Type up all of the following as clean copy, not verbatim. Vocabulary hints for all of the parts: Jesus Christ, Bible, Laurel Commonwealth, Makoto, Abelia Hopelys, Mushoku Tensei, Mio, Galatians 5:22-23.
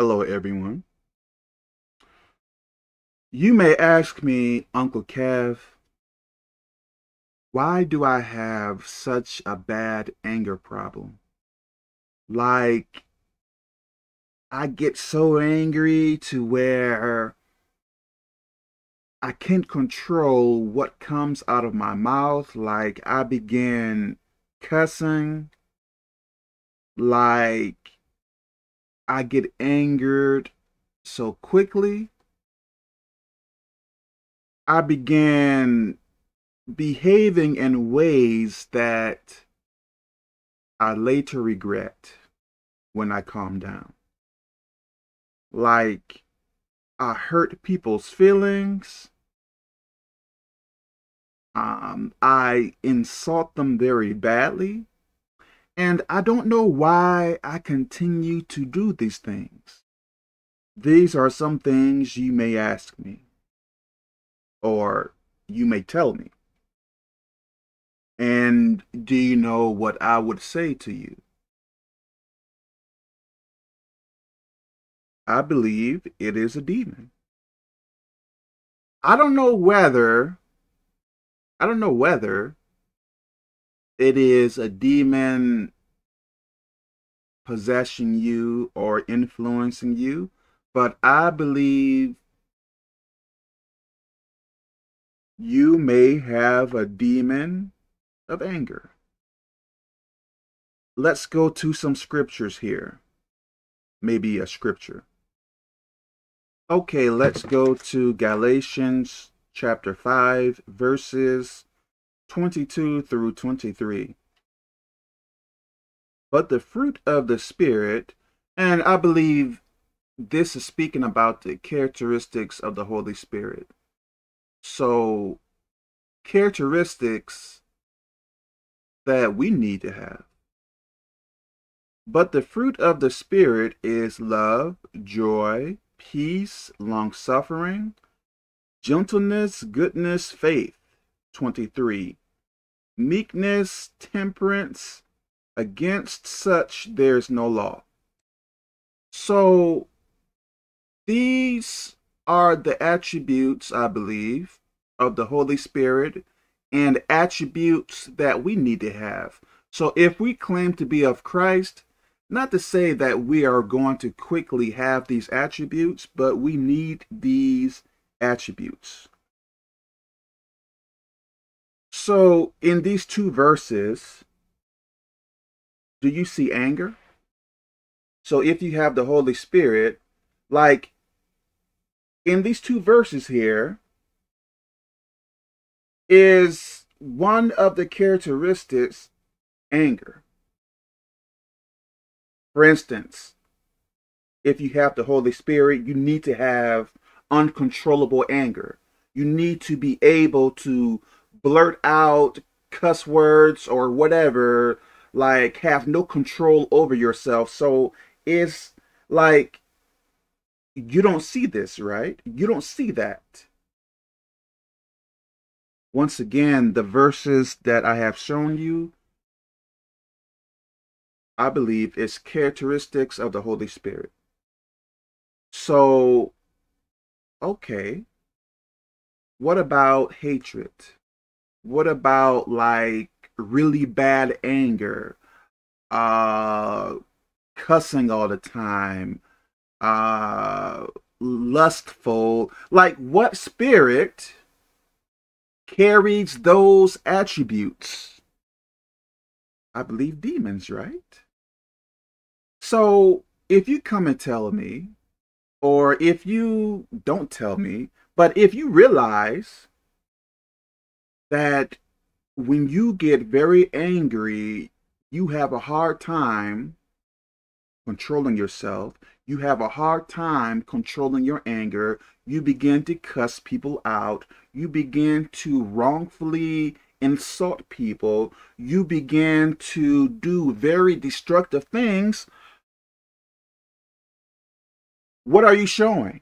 Hello, everyone. You may ask me, Uncle Kev, why do I have such a bad anger problem? Like, I get so angry to where I can't control what comes out of my mouth. Like, I begin cussing. Like, I get angered so quickly. I began behaving in ways that I later regret when I calm down. Like, I hurt people's feelings. I insult them very badly. And I don't know why I continue to do these things. These are some things you may ask me, or you may tell me. And do you know what I would say to you? I believe it is a demon. I don't know whether it is a demon possessing you or influencing you, but I believe you may have a demon of anger. Let's go to some scriptures here. Maybe a scripture. Okay, let's go to Galatians chapter 5, verses 22 through 23. But the fruit of the Spirit, and I believe this is speaking about the characteristics of the Holy Spirit. So, characteristics that we need to have. But the fruit of the Spirit is love, joy, peace, long-suffering, gentleness, goodness, faith. 23. Meekness, temperance, against such there is no law. So these are the attributes, I believe, of the Holy Spirit, and attributes that we need to have. So if we claim to be of Christ, not to say that we are going to quickly have these attributes, but we need these attributes. So, in these two verses, do you see anger? So, if you have the Holy Spirit, like, in these two verses here, is one of the characteristics anger. For instance, if you have the Holy Spirit, you need to have uncontrollable anger. You need to be able to blurt out cuss words or whatever, like have no control over yourself. So it's like, you don't see this, right? You don't see that. Once again, the verses that I have shown you, I believe is characteristics of the Holy Spirit. So, okay. What about hatred? What about like really bad anger, cussing all the time, lustful? Like, what spirit carries those attributes? I believe demons, right? So if you come and tell me, or if you don't tell me, but if you realize that when you get very angry, you have a hard time controlling yourself. You have a hard time controlling your anger. You begin to cuss people out. You begin to wrongfully insult people. You begin to do very destructive things. What are you showing?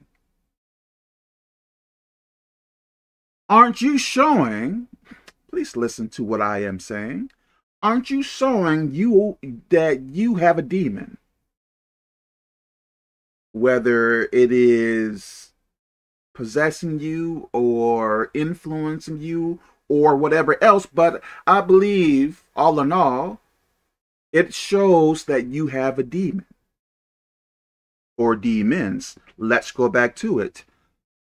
Aren't you showing? Please listen to what I am saying. Aren't you showing that you have a demon? whether it is possessing you or influencing you or whatever else. But I believe, all in all, it shows that you have a demon or demons. Let's go back to it.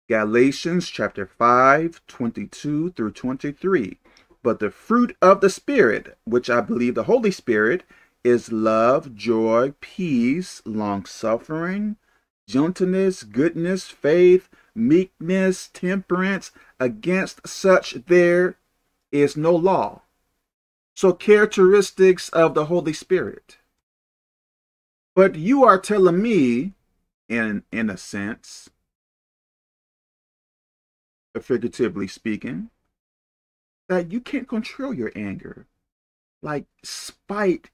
Galatians chapter 5:22-23. But the fruit of the Spirit, which I believe the Holy Spirit, is love, joy, peace, long-suffering, gentleness, goodness, faith, meekness, temperance. Against such there is no law. So characteristics of the Holy Spirit. But you are telling me, in a sense, figuratively speaking, that you can't control your anger. Like spite,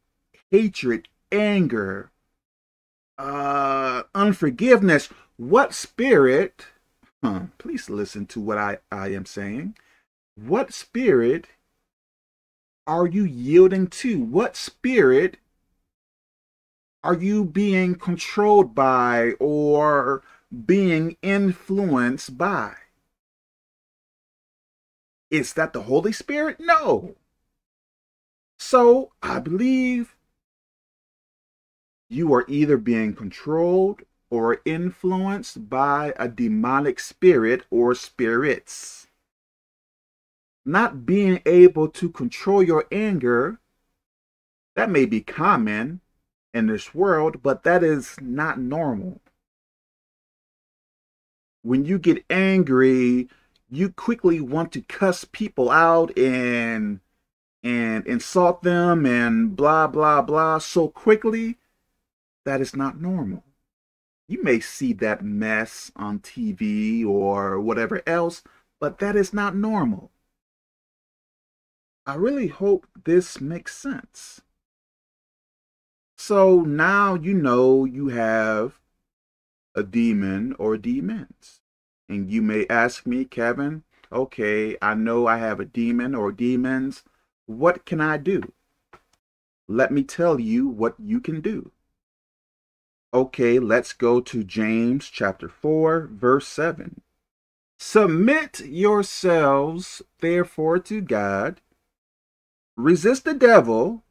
hatred, anger, unforgiveness. What spirit, please listen to what I am saying. What spirit are you yielding to? What spirit are you being controlled by or being influenced by? Is that the Holy Spirit? No. So I believe you are either being controlled or influenced by a demonic spirit or spirits. Not being able to control your anger, that may be common in this world, but that is not normal. When you get angry, you quickly want to cuss people out and insult them and blah, blah, blah so quickly. That is not normal. You may see that mess on TV or whatever else, but that is not normal. I really hope this makes sense. So now you know you have a demon or demons. And you may ask me, Kevin, okay, I know I have a demon or demons. What can I do? Let me tell you what you can do. Okay, let's go to James chapter 4:7. Submit yourselves, therefore, to God. Resist the devil,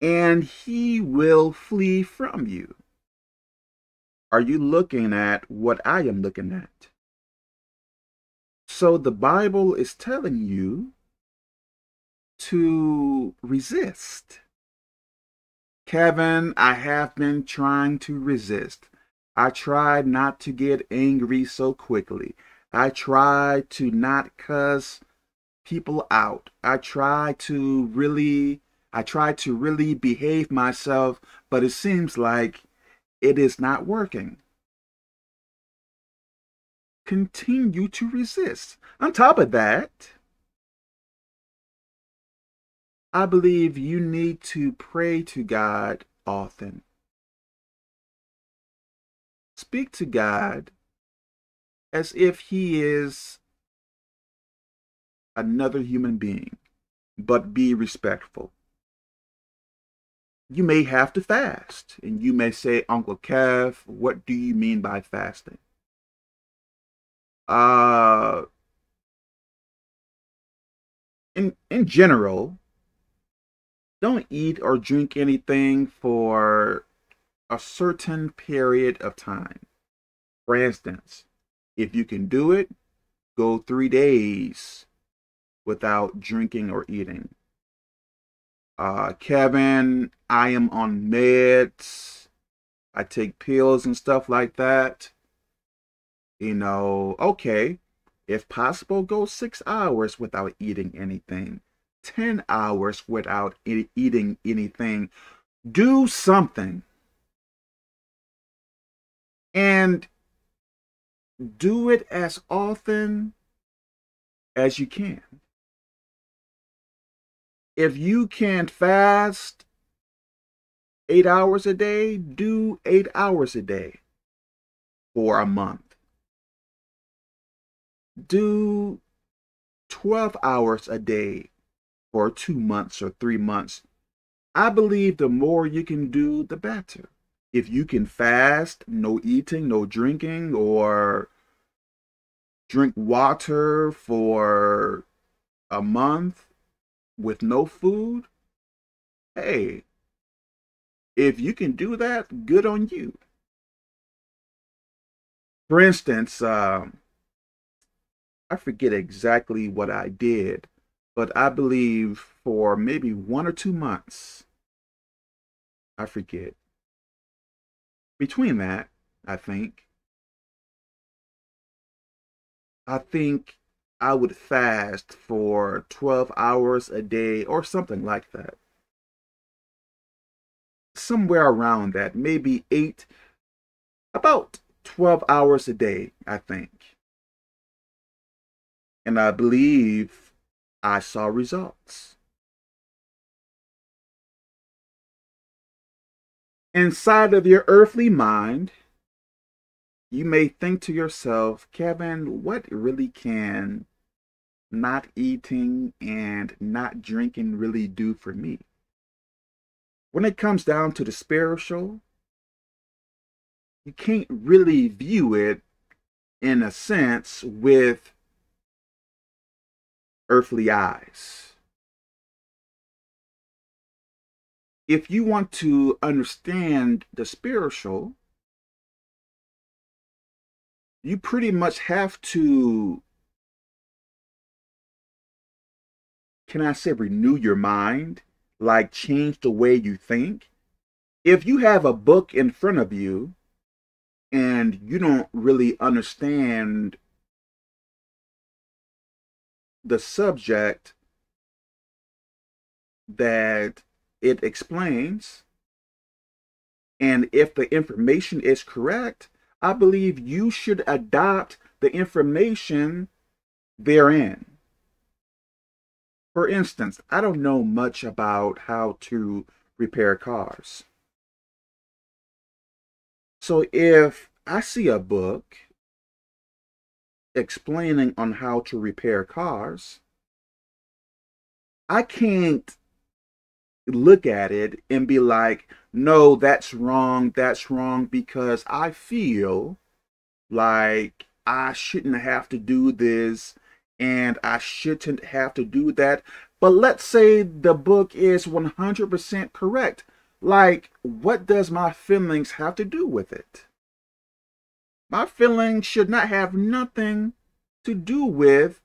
and he will flee from you. Are you looking at what I am looking at? So the Bible is telling you to resist. Kevin, I have been trying to resist. I tried not to get angry so quickly. I tried to not cuss people out. I tried to really behave myself, but it seems like it is not working. Continue to resist. On top of that, I believe you need to pray to God often. Speak to God as if He is another human being, but be respectful. You may have to fast, and you may say, Uncle Kev, what do you mean by fasting? In general, don't eat or drink anything for a certain period of time. For instance, if you can do it, go 3 days without drinking or eating. Kevin, I am on meds. I take pills and stuff like that. You know, okay, if possible, go 6 hours without eating anything. 10 hours without eating anything. Do something. And do it as often as you can. If you can fast 8 hours a day, do 8 hours a day for a month. Do 12 hours a day for 2 months or 3 months. I believe the more you can do, the better. if you can fast, no eating, no drinking, or drink water for a month with no food, hey, if you can do that, good on you. For instance, I forget exactly what I did, but I believe for maybe 1 or 2 months, I forget. Between that, I think I would fast for 12 hours a day or something like that. Somewhere around that, maybe about 12 hours a day, I think. And I believe I saw results. Inside of your earthly mind, you may think to yourself, Kevin, what really can not eating and not drinking really do for me? When it comes down to the spiritual, you can't really view it in a sense with earthly eyes. If you want to understand the spiritual, you pretty much have to, can I say, renew your mind, like change the way you think. If you have a book in front of you and you don't really understand the subject that it explains, and if the information is correct, I believe you should adopt the information therein. For instance, I don't know much about how to repair cars. So if I see a book explaining on how to repair cars, I can't look at it and be like, no, that's wrong, because I feel like I shouldn't have to do this and I shouldn't have to do that. But let's say the book is 100% correct. Like, what does my feelings have to do with it? My feelings should not have nothing to do with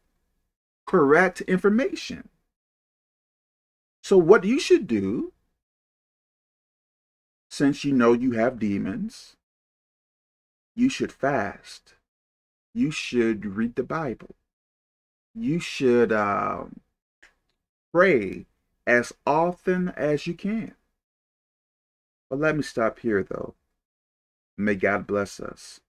correct information. So what you should do, since you know you have demons, you should fast. You should read the Bible. You should pray as often as you can. But let me stop here, though. May God bless us.